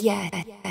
Yeah.